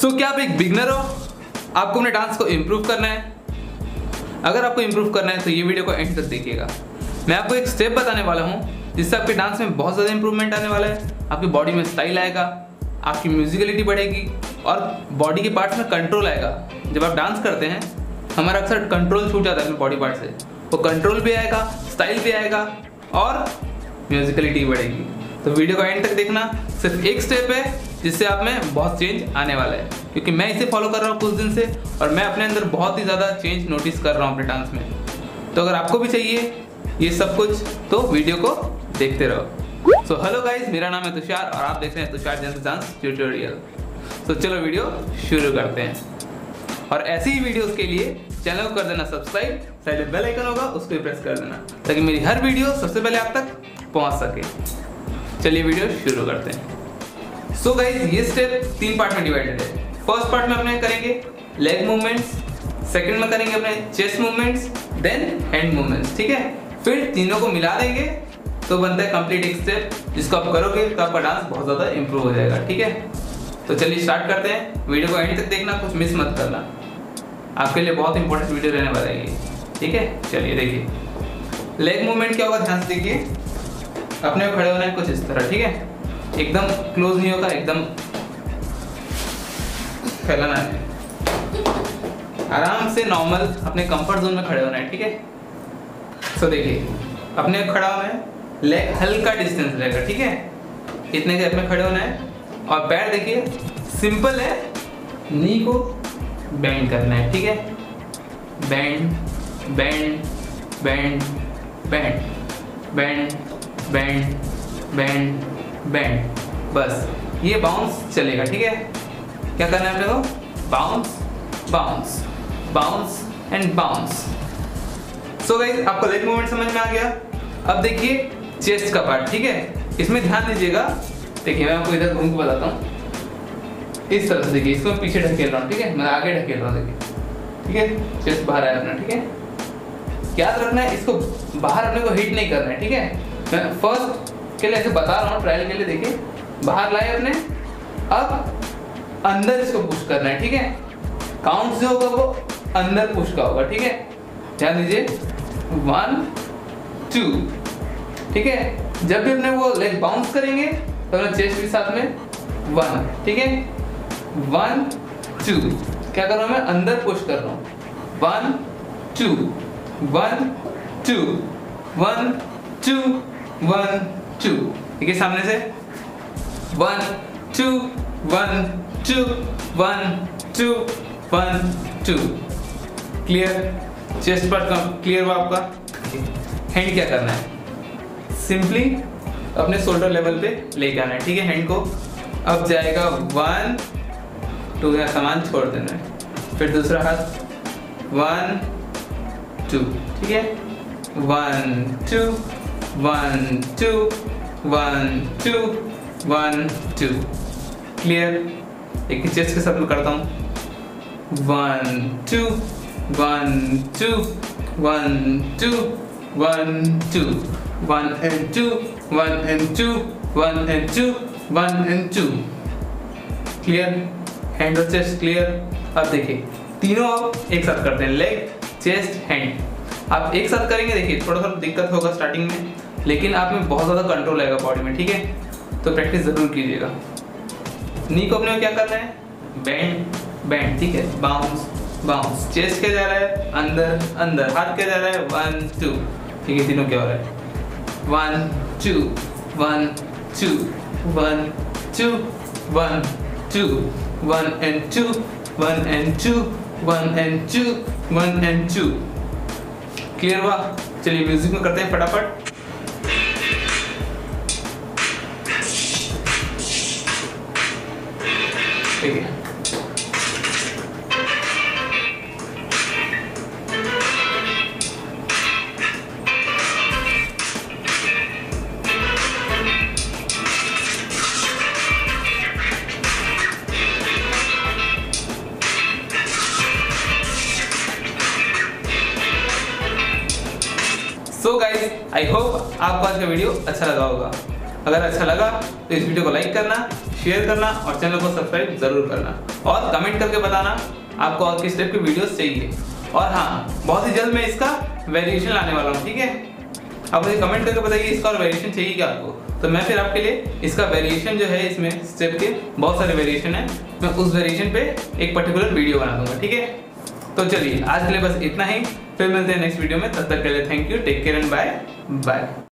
So, क्या आप एक बिगनर हो? आपको अपने डांस को इम्प्रूव करना है? अगर आपको इम्प्रूव करना है तो ये वीडियो को एंड तक देखिएगा। मैं आपको एक स्टेप बताने वाला हूँ जिससे आपके डांस में बहुत ज़्यादा इंप्रूवमेंट आने वाला है, आपकी बॉडी में स्टाइल आएगा, आपकी म्यूजिकलिटी बढ़ेगी और बॉडी के पार्ट्स में कंट्रोल आएगा। जब आप डांस करते हैं हमारा अक्सर कंट्रोल छूट जाता है अपने बॉडी पार्ट से, वो कंट्रोल भी आएगा, स्टाइल भी आएगा और म्यूजिकलिटी बढ़ेगी। तो वीडियो को एंड तक देखना। सिर्फ एक स्टेप है जिससे आप में बहुत चेंज आने वाला है, क्योंकि मैं इसे फॉलो कर रहा हूँ कुछ दिन से और मैं अपने अंदर बहुत ही ज़्यादा चेंज नोटिस कर रहा हूँ अपने डांस में। तो अगर आपको भी चाहिए ये सब कुछ तो वीडियो को देखते रहो। सो हेलो गाइज, मेरा नाम है तुषार और आप देख रहे हैं तुषार जैन डांस ट्यूटोरियल। तो चलो वीडियो शुरू करते हैं और ऐसी ही वीडियोस के लिए चैनल को कर देना सब्सक्राइब, साइड में बेल आइकन होगा उस पर प्रेस कर देना ताकि मेरी हर वीडियो सबसे पहले आप तक पहुंच सके। चलिए वीडियो शुरू करते हैं। सो गाइज ये स्टेप तीन पार्ट में डिवाइडेड है। फर्स्ट पार्ट में अपने करेंगे लेग मूवमेंट्स, सेकेंड में करेंगे अपने chest movements, then hand movements. ठीक है, फिर तीनों को मिला देंगे तो बनता है कंप्लीट एक स्टेप जिसको आप करोगे तो आपका डांस बहुत ज़्यादा इम्प्रूव हो जाएगा। ठीक है, तो चलिए स्टार्ट करते हैं। वीडियो को एंड तक देखना, कुछ मिस मत करना, आपके लिए बहुत इंपॉर्टेंट वीडियो रहने वाला है ये। ठीक है, चलिए देखिए लेग मूवमेंट क्या होगा, ध्यान से देखिए। अपने खड़े होना है कुछ इस तरह, ठीक है, एकदम क्लोज नहीं होगा, एकदम फैलाना है, आराम से नॉर्मल अपने कंफर्ट जोन में खड़े होना है। ठीक है, तो देखिए अपने खड़ा होना है, लेग हल्का डिस्टेंस रहेगा, ठीक है, इतने के अपने खड़े होना है और पैर देखिए सिंपल है, नी को बैंड करना है। ठीक है, band band band band band band band band, बस ये बाउंस चलेगा। ठीक है, क्या करना है अपने को, bounce bounce bounce and bounce. So guys आपको लेग मूवमेंट समझ में आ गया। अब देखिए चेस्ट का पार्ट, ठीक है, इसमें ध्यान दीजिएगा। देखिए मैं आपको इधर घूम के बताता हूँ, इस तरह से देखिए, इसको पीछे ढकेल रहा हूँ, ठीक है, मैं आगे ढकेल रहा हूँ, देखिए, ठीक है, चेस्ट बाहर आया अपना। ठीक है, याद रखना है इसको बाहर अपने को हिट नहीं करना है। ठीक है, मैं फर्स्ट के लिए ऐसे बता रहा हूँ, ट्रायल के लिए। देखिए बाहर लाए अपने, अब अंदर इसको पुश करना है। ठीक है, काउंट जो होगा वो अंदर पुश का होगा। ठीक है, ध्यान दीजिए 1 2। ठीक है, जब भी हमने वो लेग बाउंस करेंगे तो हमने चेस्ट के साथ में 1। ठीक है, 1 2, क्या कर रहा हूँ मैं, अंदर पुश कर रहा हूँ, 1 2 1 2 1 2 1 2। ठीक है, सामने से 1 2 1 2 1 2 1 2। क्लियर, चेस्ट पार्ट का क्लियर हुआ आपका। हैंड क्या करना है, सिंपली अपने शोल्डर लेवल पे लेके आना है। ठीक है, हैंड को अब जाएगा 1 2 का सामान छोड़ देना है, फिर दूसरा हाथ 1 2। ठीक है, 1 2 1 2 1 2 1 2। क्लियर, एक चेस्ट के साथ में करता हूँ, 1 2 1 2 1 2 1 2 1 2 1 and 2 1 and 2 1 and 2 1 and 2 1 and 2। Clear, hand और चेस्ट क्लियर। अब देखिए तीनों आप एक साथ करते हैं, लेग चेस्ट हैंड आप एक साथ करेंगे। देखिए थोड़ा सा दिक्कत होगा स्टार्टिंग में, लेकिन आप में बहुत ज़्यादा कंट्रोल आएगा बॉडी में। ठीक है, तो प्रैक्टिस ज़रूर कीजिएगा। नी को अपने क्या करना है, बैंड बैंड। ठीक है, बाउंस बाउंस, चेस्ट क्या जा रहा है, अंदर अंदर, हाथ क्या जा रहा है, 1 2। ठीक है, तीनों क्या हो रहा है, 1 2 1 2 1 2 1 2 1 and 2 1 and 2 1 and 2 1 and 2 1 and 2। Clear हुआ, चलिए म्यूजिक में करते हैं फटाफट। ठीक है, सो गाइज आई होप आपको आज का वीडियो अच्छा लगा होगा। अगर अच्छा लगा तो इस वीडियो को लाइक करना, शेयर करना और चैनल को सब्सक्राइब जरूर करना और कमेंट करके बताना आपको और किस टाइप की वीडियोस चाहिए। और हाँ, बहुत ही जल्द मैं इसका वेरिएशन लाने वाला हूँ, ठीक है? आप मुझे कमेंट करके बताइए इसका और वेरिएशन चाहिए क्या आपको, तो मैं फिर आपके लिए इसका वेरिएशन जो है, इसमें स्टेप के बहुत सारे वेरिएशन है, मैं उस वेरिएशन पे एक पर्टिकुलर वीडियो बना दूंगा, ठीक है? तो चलिए आज के लिए बस इतना ही, फिर मिलते हैं नेक्स्ट वीडियो में। तब तक के लिए thank you, take care and bye bye.